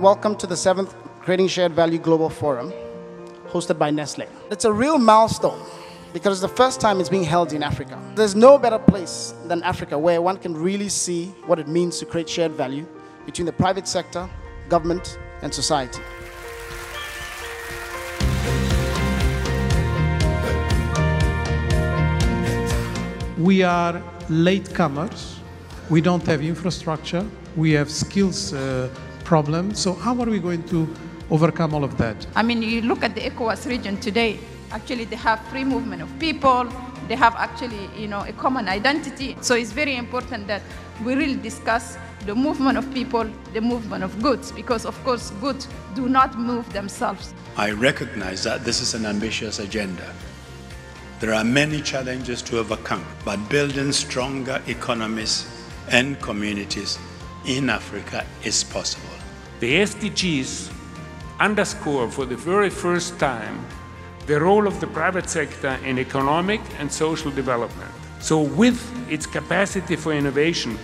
Welcome to the 7th Creating Shared Value Global Forum, hosted by Nestlé. It's a real milestone because it's the first time it's being held in Africa. There's no better place than Africa where one can really see what it means to create shared value between the private sector, government, and society. We are latecomers. We don't have infrastructure. We have skills problem. So how are we going to overcome all of that? I mean, you look at the ECOWAS region today, actually they have free movement of people, they have actually, you know, a common identity. So it's very important that we really discuss the movement of people, the movement of goods, because of course goods do not move themselves. I recognize that this is an ambitious agenda. There are many challenges to overcome, but building stronger economies and communities in Africa is possible. The SDGs underscore for the very first time the role of the private sector in economic and social development. So with its capacity for innovation,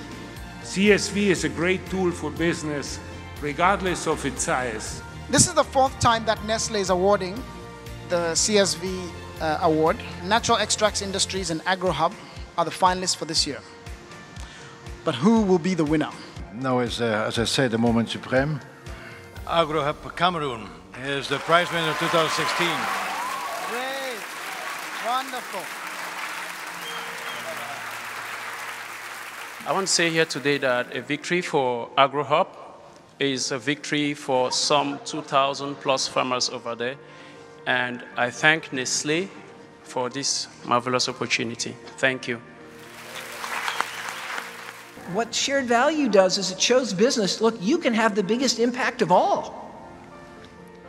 CSV is a great tool for business, regardless of its size. This is the fourth time that Nestlé is awarding the CSV award. Natural Extracts Industries and AgroHub are the finalists for this year. But who will be the winner? Now, as I said, the moment supreme. AgroHub Cameroon is the prize winner of 2016. Great, wonderful. I want to say here today that a victory for AgroHub is a victory for some 2,000+ farmers over there. And I thank Nestlé for this marvelous opportunity. Thank you. What shared value does is it shows business, look, you can have the biggest impact of all.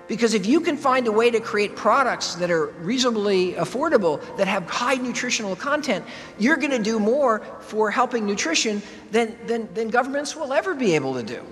Because if you can find a way to create products that are reasonably affordable, that have high nutritional content, you're going to do more for helping nutrition than governments will ever be able to do.